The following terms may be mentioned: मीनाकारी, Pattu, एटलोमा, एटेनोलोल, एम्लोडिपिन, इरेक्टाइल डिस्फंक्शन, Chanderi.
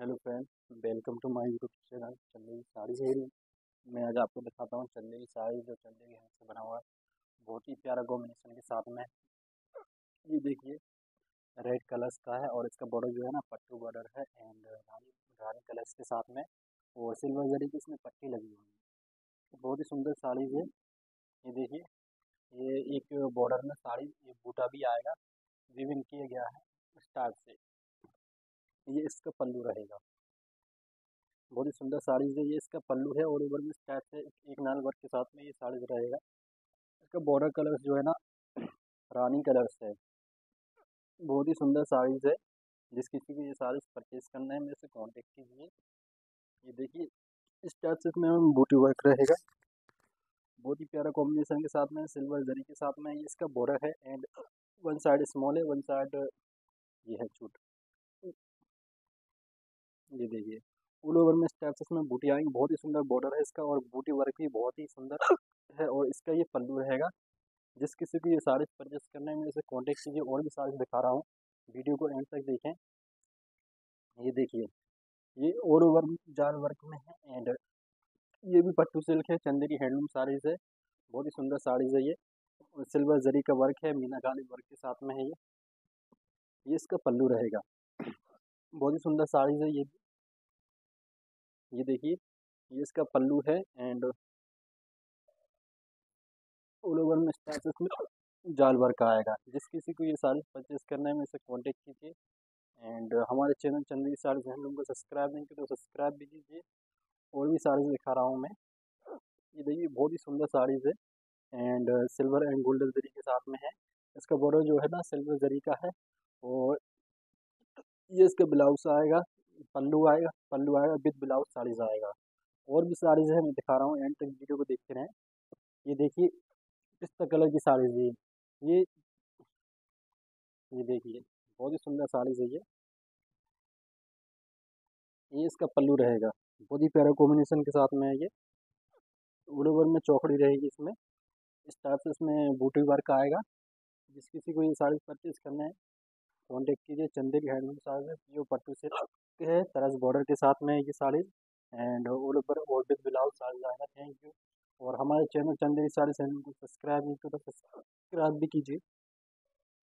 Hello friend, welcome to my YouTube channel Chanderi sari से। मैं आज आपको दिखाता हूँ चंदेरी साड़ी, जो चंदेरी हाथ से बना हुआ है, बहुत ही प्यारा कॉम्बिनेशन के साथ में। ये देखिए रेड कलर्स का है और इसका बॉर्डर जो है ना पट्टू बॉर्डर है एंड रानी कलर्स के साथ में, और सिल्वर जरी की इसमें पट्टी लगी हुई है। बहुत ही सुंदर साड़ी है। ये देखिए, ये एक बॉर्डर में साड़ी, ये बूटा भी आएगा, विविंग किया गया है स्टार्ट से। ये इसका पल्लू रहेगा, बहुत ही सुंदर साड़ी है। ये इसका पल्लू है और ऊपर में स्टार्ट से एक नाल वर्क के साथ में ये साड़ी रहेगा। इसका बॉर्डर कलर्स जो है ना रानी कलर्स है। बहुत ही सुंदर साड़ीज है। जिस किसी को ये साड़ीज परचेज करना है मेरे से कॉन्टेक्ट कीजिए। ये देखिए इस टाइप से इसमें बूटी वर्क रहेगा, बहुत ही प्यारा कॉम्बिनेशन के साथ में, सिल्वर जरी के साथ में। ये इसका बॉर्डर है एंड वन साइड स्मॉल है, वन साइड ये है छोट। ये देखिए ऑल ओवर में स्टेप्स इसमें बूटी आएंगे। बहुत ही सुंदर बॉर्डर है इसका और बूटी वर्क भी बहुत ही सुंदर है, और इसका ये पल्लू रहेगा। जिस किसी को ये साड़ी परचेज करना है मेरे से कॉन्टेक्ट कीजिए। और भी साड़ी दिखा रहा हूँ, वीडियो को एंड तक देखें। ये देखिए ये ऑल ओवर जाल वर्क में है एंड ये भी पट्टू सिल्क है, चंदेरी हैंडलूम साड़ीज है। बहुत ही सुंदर साड़ीज है। ये सिल्वर जरी का वर्क है, मीनाकारी वर्क के साथ में है। ये इसका पल्लू रहेगा, बहुत ही सुंदर साड़ीज है। ये देखिए ये इसका पल्लू है एंड ऑल ओवर में स्टार्स में जाल वर्क आएगा। जिस किसी को ये साड़ी परचेज करना है मेरे से कॉन्टेक्ट कीजिए। एंड हमारे चैनल चंदेरी साड़ीज हैंडलूम को सब्सक्राइब नहीं किया तो सब्सक्राइब भी कीजिए। और भी साड़ीज दिखा रहा हूँ मैं। ये देखिए बहुत ही सुंदर साड़ीज है and silver and golden zari के साथ में है। इसका बॉर्डर जो है ना सिल्वर जरी का है, और ये इसका ब्लाउज आएगा, पल्लू आएगा विद ब्लाउज साड़ीज आएगा। और भी साड़ीज है, मैं दिखा रहा हूँ, एंड तक वीडियो को देखते रहें। ये देखिए पिस्ता कलर की साड़ीज है ये देखिए बहुत ही सुंदर साड़ीज है। ये इसका पल्लू रहेगा, बहुत ही प्यारा कॉम्बिनेशन के साथ में है। ये ऑल ओवर में चौकड़ी रहेगी, इसमें इस टाइप से इसमें बूटी वर्क आएगा। जिस किसी को ये साड़ी परचेज करना है कॉन्टेक्ट कीजिए। चंदेरी हैंडलूम साड़ी है, जो पट्टू सिल्क है, तरस बॉर्डर के साथ में ये साड़ी एंड ऑल ओवर और विद ब्लाउज साड़ी आएगा। Thank you. और हमारे चैनल चंदेरी साड़ी हैंडलूम को सब्सक्राइब नहीं किया तो सब्सक्राइब भी कीजिए।